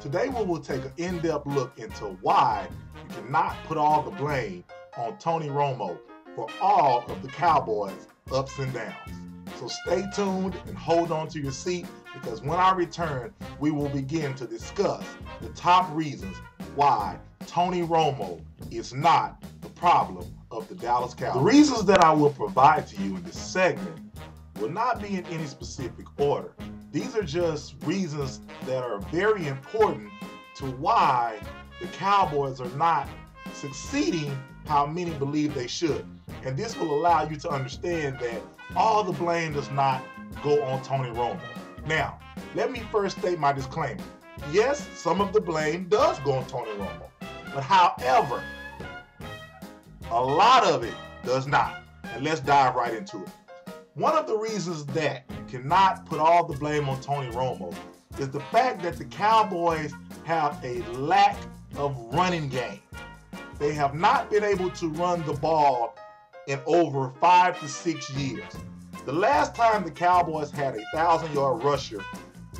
Today we will take an in-depth look into why you cannot put all the blame on Tony Romo for all of the Cowboys' ups and downs. So stay tuned and hold on to your seat, because when I return, we will begin to discuss the top reasons why Tony Romo is not the problem of the Dallas Cowboys. The reasons that I will provide to you in this segment will not be in any specific order. These are just reasons that are very important to why the Cowboys are not succeeding how many believe they should. And this will allow you to understand that all the blame does not go on Tony Romo. Now, let me first state my disclaimer. Yes, some of the blame does go on Tony Romo, but however, a lot of it does not. And let's dive right into it. One of the reasons that you cannot put all the blame on Tony Romo is the fact that the Cowboys have a lack of running game. They have not been able to run the ball in over 5 to 6 years. The last time the Cowboys had a 1,000-yard rusher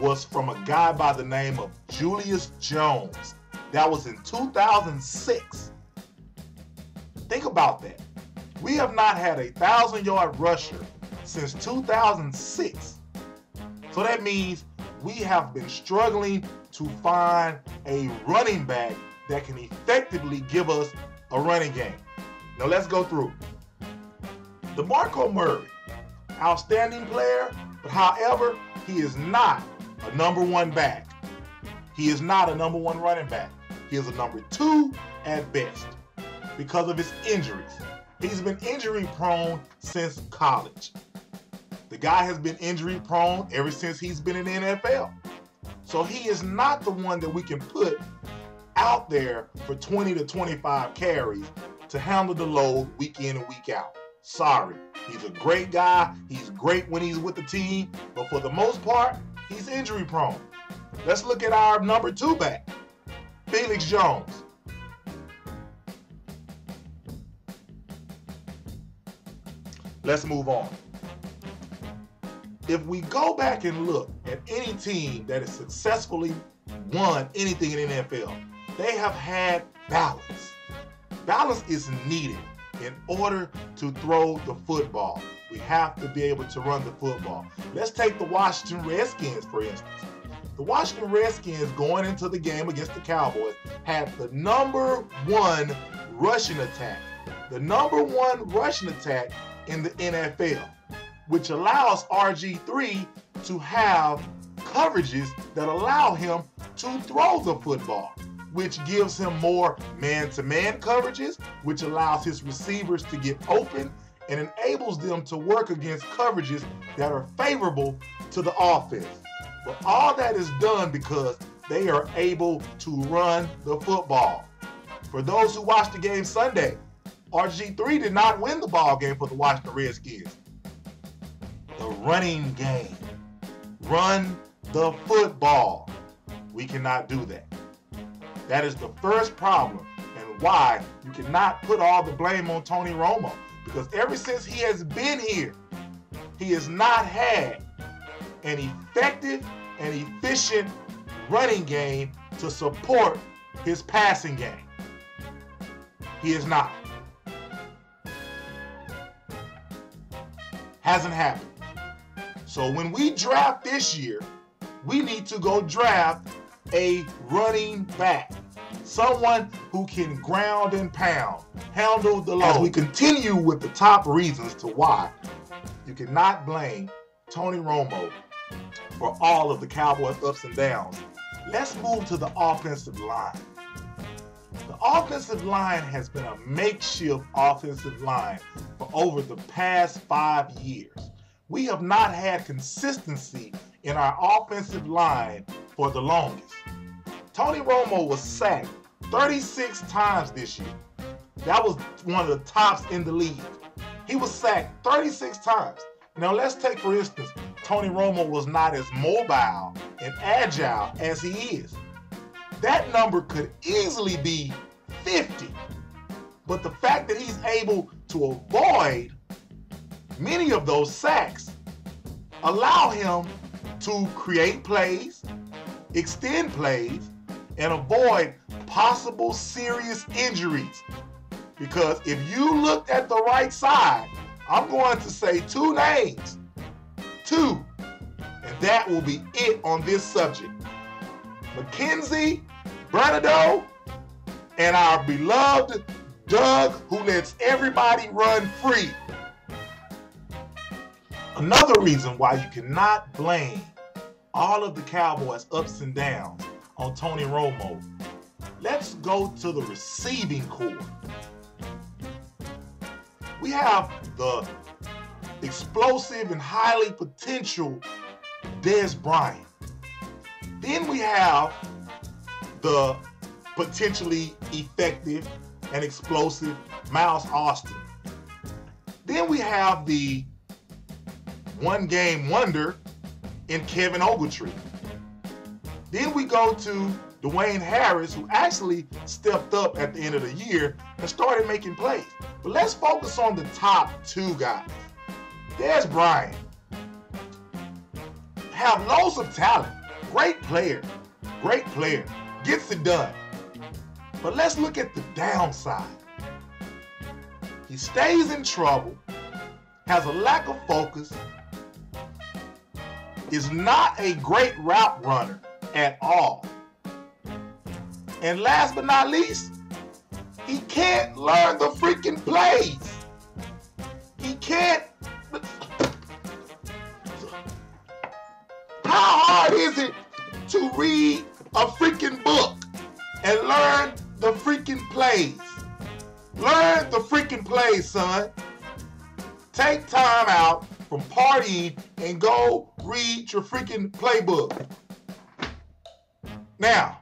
was from a guy by the name of Julius Jones. That was in 2006. Think about that. We have not had a 1,000-yard rusher since 2006. So that means we have been struggling to find a running back that can effectively give us a running game. Now let's go through. DeMarco Murray, outstanding player, but however, he is not a number one back. He is not a number one running back. He is a number two at best because of his injuries. He's been injury prone since college. The guy has been injury prone ever since he's been in the NFL. So he is not the one that we can put out there for 20 to 25 carries to handle the load week in and week out. Sorry, he's a great guy. He's great when he's with the team, but for the most part, he's injury prone. Let's look at our number two back, Felix Jones. Let's move on. If we go back and look at any team that has successfully won anything in the NFL, they have had balance. Balance is needed in order to throw the football. We have to be able to run the football. Let's take the Washington Redskins, for instance. The Washington Redskins going into the game against the Cowboys had the number one rushing attack. The number one rushing attack in the NFL, which allows RG3 to have coverages that allow him to throw the football, which gives him more man-to-man coverages, which allows his receivers to get open and enables them to work against coverages that are favorable to the offense. But all that is done because they are able to run the football. For those who watched the game Sunday, RG3 did not win the ball game for the Washington Redskins. The running game. Run the football. We cannot do that. That is the first problem and why you cannot put all the blame on Tony Romo. Because ever since he has been here, he has not had an effective and efficient running game to support his passing game. He is not. Hasn't happened. So when we draft this year, we need to go draft a running back, someone who can ground and pound, handle the load. As we continue with the top reasons to why you cannot blame Tony Romo for all of the Cowboys' ups and downs, let's move to the offensive line. The offensive line has been a makeshift offensive line for over the past 5 years. We have not had consistency in our offensive line for the longest. Tony Romo was sacked 36 times this year. That was one of the tops in the league. He was sacked 36 times. Now let's take, for instance, Tony Romo was not as mobile and agile as he is. That number could easily be 50. But the fact that he's able to avoid many of those sacks allow him to create plays, extend plays, and avoid possible serious injuries. Because if you looked at the right side, I'm going to say two names. Two. And that will be it on this subject. McKenzie, Bernadotte, and our beloved Doug, who lets everybody run free. Another reason why you cannot blame all of the Cowboys' ups and downs on Tony Romo. Let's go to the receiving corps. We have the explosive and highly potential Dez Bryant. Then we have the potentially effective and explosive Miles Austin. Then we have the one-game wonder in Kevin Ogletree. Then we go to Dwayne Harris, who actually stepped up at the end of the year and started making plays. But let's focus on the top two guys. Dez Bryant. Have loads of talent. Great player. Great player. Gets it done. But let's look at the downside. He stays in trouble, has a lack of focus, is not a great route runner at all. And last but not least, he can't learn the freaking plays. He can't. How hard is it to read a freaking book and learn the freaking plays? Learn the freaking plays, son. Take time out from partying and go read your freaking playbook. Now,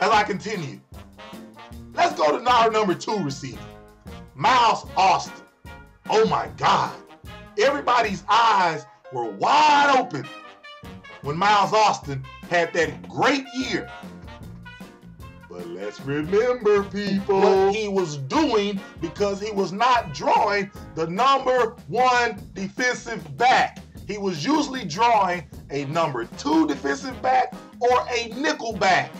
as I continue, let's go to our number two receiver, Miles Austin. Oh my God. Everybody's eyes were wide open when Miles Austin had that great year. But let's remember, people, what he was doing, because he was not drawing the number one defensive back. He was usually drawing a number two defensive back or a nickel back,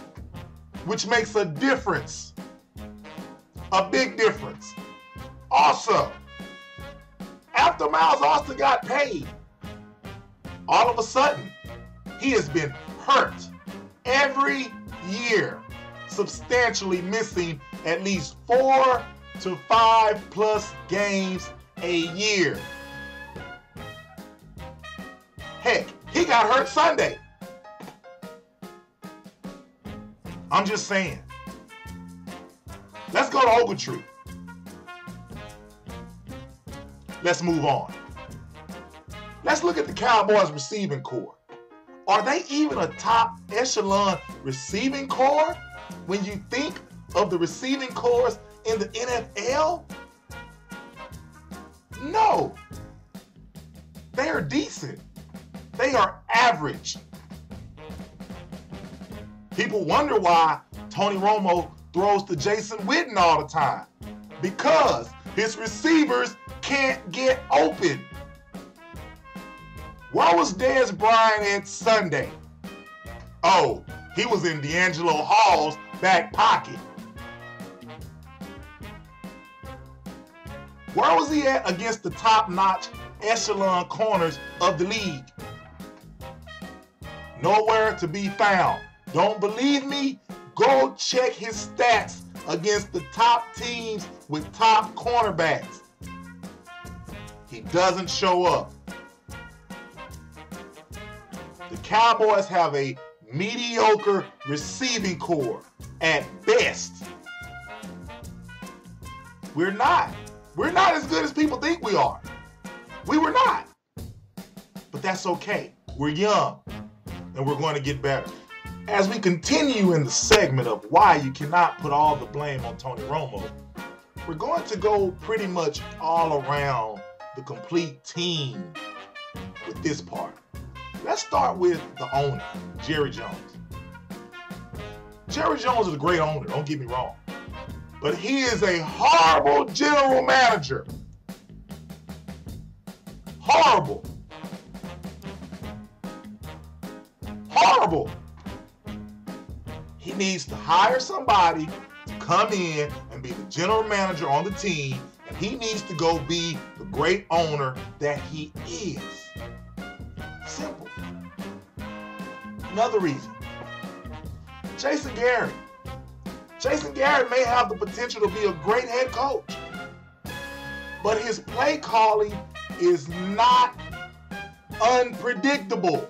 which makes a difference, a big difference. Also, after Miles Austin got paid, all of a sudden, he has been hurt every year, substantially missing at least 4 to 5 plus games a year. Heck, he got hurt Sunday. I'm just saying. Let's go to Ogletree. Let's move on. Let's look at the Cowboys receiving corps. Are they even a top echelon receiving corps when you think of the receiving corps in the NFL? No. They are decent. They are average. People wonder why Tony Romo throws to Jason Witten all the time, because his receivers can't get open. Where was Dez Bryant at Sunday? Oh, he was in D'Angelo Hall's back pocket. Where was he at against the top-notch echelon corners of the league? Nowhere to be found. Don't believe me? Go check his stats against the top teams with top cornerbacks. He doesn't show up. The Cowboys have a mediocre receiving corps at best. We're not. We're not as good as people think we are. We were not. But that's okay. We're young, and we're going to get better. As we continue in the segment of why you cannot put all the blame on Tony Romo, we're going to go pretty much all around the complete team with this part. Let's start with the owner, Jerry Jones. Jerry Jones is a great owner, don't get me wrong, but he is a horrible general manager. Horrible. horrible. He needs to hire somebody to come in and be the general manager on the team, and he needs to go be the great owner that he is. Simple. Another reason, Jason Garrett. Jason Garrett may have the potential to be a great head coach, but his play calling is not unpredictable.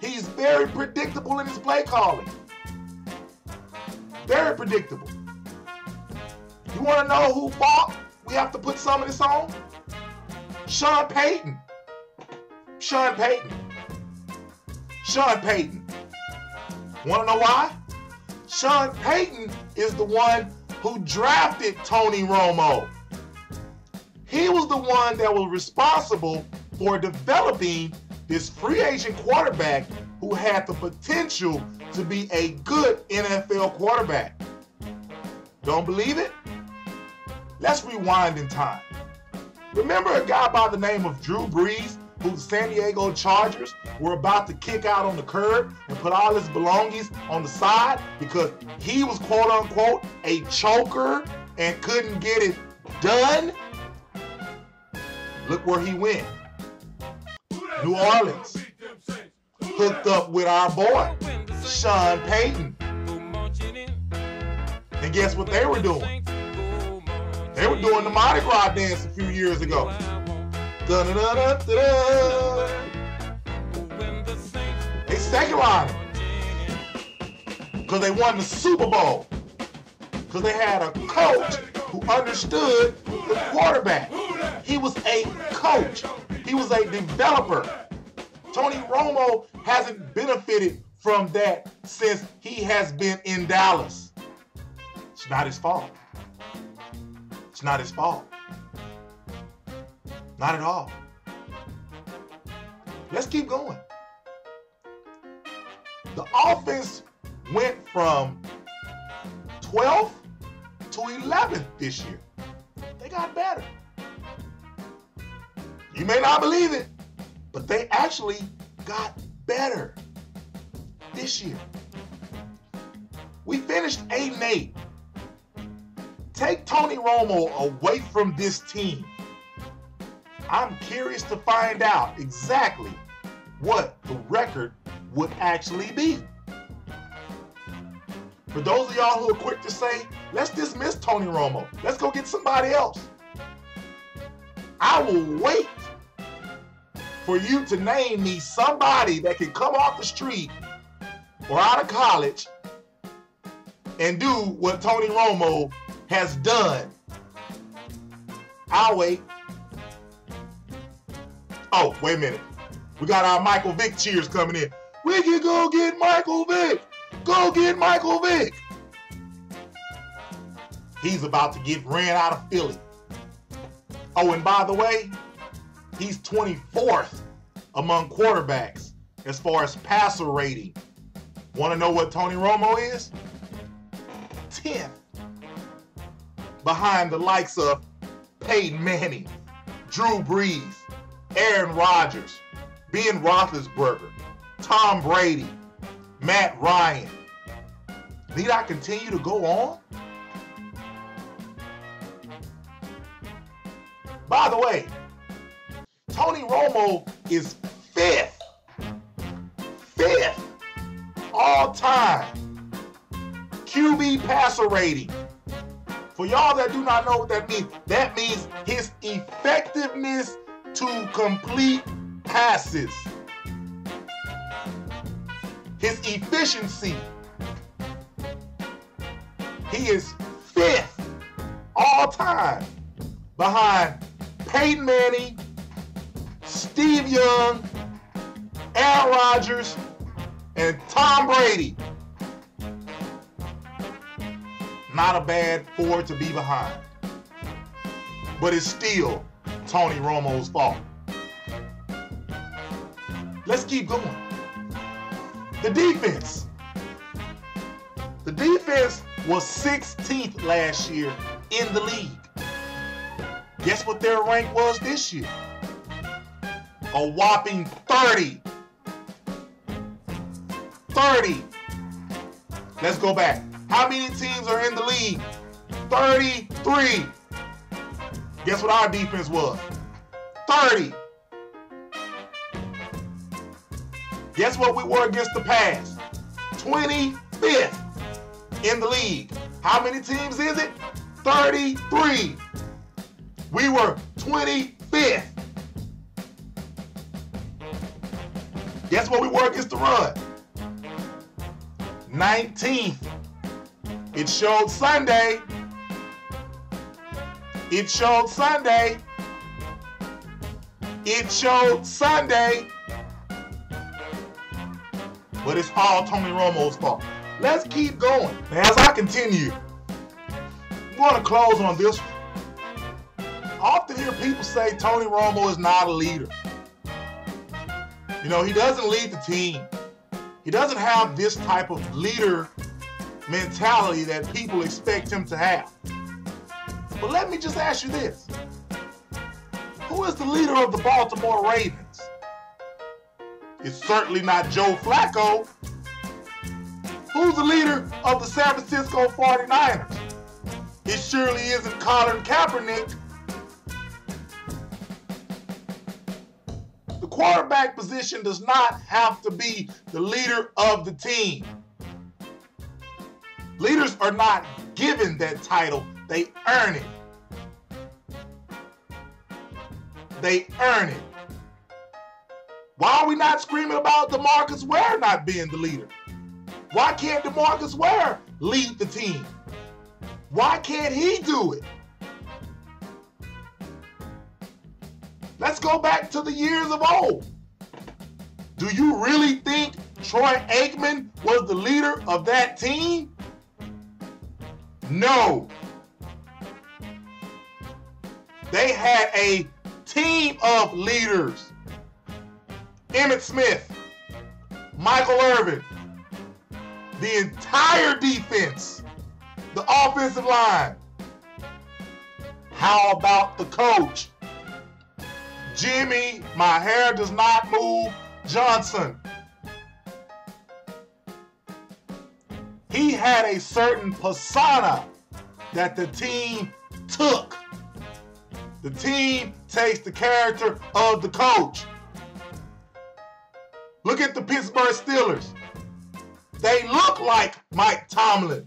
He's very predictable in his play calling. Very predictable. You want to know who fought? We have to put some of this on. Sean Payton. Sean Payton. Sean Payton. Want to know why? Sean Payton is the one who drafted Tony Romo. He was the one that was responsible for developing this free agent quarterback who had the potential to be a good NFL quarterback. Don't believe it? Let's rewind in time. Remember a guy by the name of Drew Brees, who the San Diego Chargers were about to kick out on the curb and put all his belongings on the side because he was quote-unquote a choker and couldn't get it done? Look where he went. New Orleans. Hooked up with our boy, Sean Payton. And guess what they were doing? They were doing the Mardi Gras dance a few years ago. They secularized him. Because they won the Super Bowl. Because they had a coach who understood the quarterback. He was a coach. He was a developer. Tony Romo hasn't benefited from that since he has been in Dallas. It's not his fault. It's not his fault. Not at all. Let's keep going. The offense went from 12th to 11th this year. They got better. You may not believe it, but they actually got better this year. We finished 8-8. Take Tony Romo away from this team. I'm curious to find out exactly what the record would actually be. For those of y'all who are quick to say, let's dismiss Tony Romo. Let's go get somebody else. I will wait for you to name me somebody that can come off the street or out of college and do what Tony Romo has done. I'll wait. Oh, wait a minute. We got our Michael Vick cheers coming in. We can go get Michael Vick. Go get Michael Vick. He's about to get ran out of Philly. Oh, and by the way, he's 24th among quarterbacks as far as passer rating. Want to know what Tony Romo is? 10th. Behind the likes of Peyton Manning, Drew Brees, Aaron Rodgers, Ben Roethlisberger, Tom Brady, Matt Ryan. Need I continue to go on? By the way, Tony Romo is fifth all time QB passer rating. For y'all that do not know what that means his effectiveness to complete passes, his efficiency. He is fifth all time behind Peyton Manning, Steve Young, Aaron Rodgers, and Tom Brady. Not a bad four to be behind. But it's still Tony Romo's fault. Let's keep going. The defense. The defense was 16th last year in the league. Guess what their rank was this year? A whopping 30. 30. Let's go back. How many teams are in the league? 33. Guess what our defense was? 30. Guess what we were against the pass? 25th in the league. How many teams is it? 33. We were 25th. Guess what we were against the run? 19th. It showed Sunday. It showed Sunday. It showed Sunday. But it's all Tony Romo's fault. Let's keep going. Now, as I continue, I'm going to close on this one. I often hear people say Tony Romo is not a leader. You know, he doesn't lead the team. He doesn't have this type of leader mentality that people expect him to have. But let me just ask you this. Who is the leader of the Baltimore Ravens? It's certainly not Joe Flacco. Who's the leader of the San Francisco 49ers? It surely isn't Colin Kaepernick. The quarterback position does not have to be the leader of the team. Leaders are not given that title. They earn it. They earn it. Why are we not screaming about DeMarcus Ware not being the leader? Why can't DeMarcus Ware lead the team? Why can't he do it? Let's go back to the years of old. Do you really think Troy Aikman was the leader of that team? No. They had a team of leaders. Emmitt Smith, Michael Irvin, the entire defense, the offensive line. How about the coach? Jimmy, my hair does not move, Johnson. He had a certain persona that the team took. The team takes the character of the coach. Look at the Pittsburgh Steelers. They look like Mike Tomlin.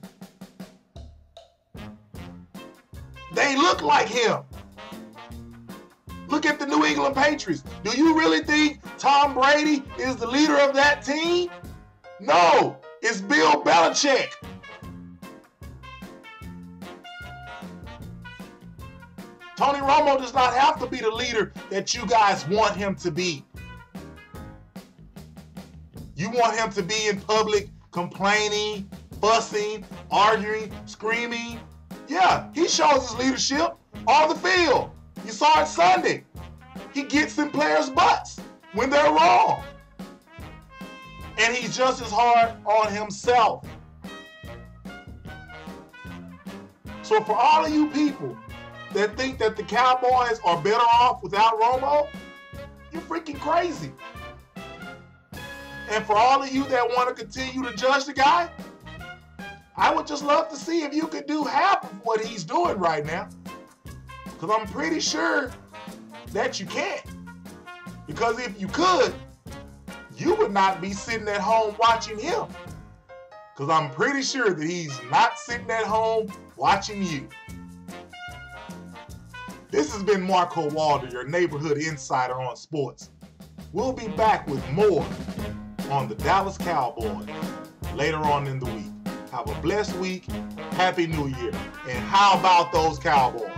They look like him. Look at the New England Patriots. Do you really think Tom Brady is the leader of that team? No, it's Bill Belichick. Tony Romo does not have to be the leader that you guys want him to be. You want him to be in public complaining, fussing, arguing, screaming. Yeah, he shows his leadership on the field. You saw it Sunday. He gets in players' butts when they're wrong. And he's just as hard on himself. So for all of you people that think that the Cowboys are better off without Romo, you're freaking crazy. And for all of you that want to continue to judge the guy, I would just love to see if you could do half of what he's doing right now. Because I'm pretty sure that you can't. Because if you could, you would not be sitting at home watching him. Because I'm pretty sure that he's not sitting at home watching you. This has been Marco Walder, your neighborhood insider on sports. We'll be back with more on the Dallas Cowboys later on in the week. Have a blessed week. Happy New Year. And how about those Cowboys?